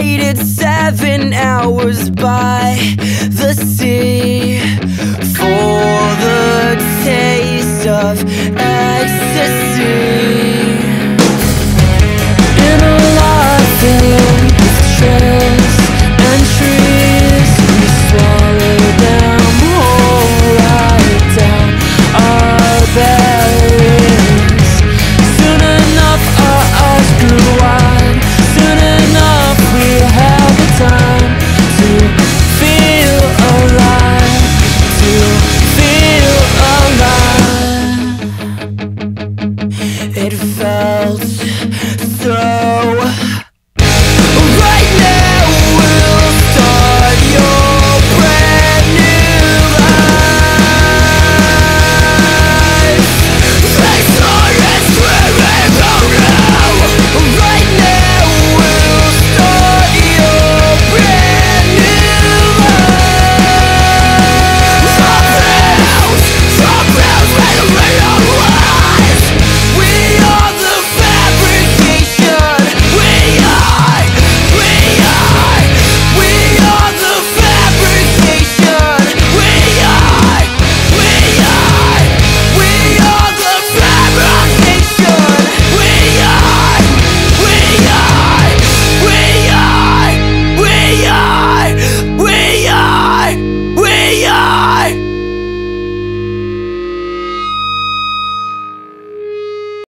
rated 7 out.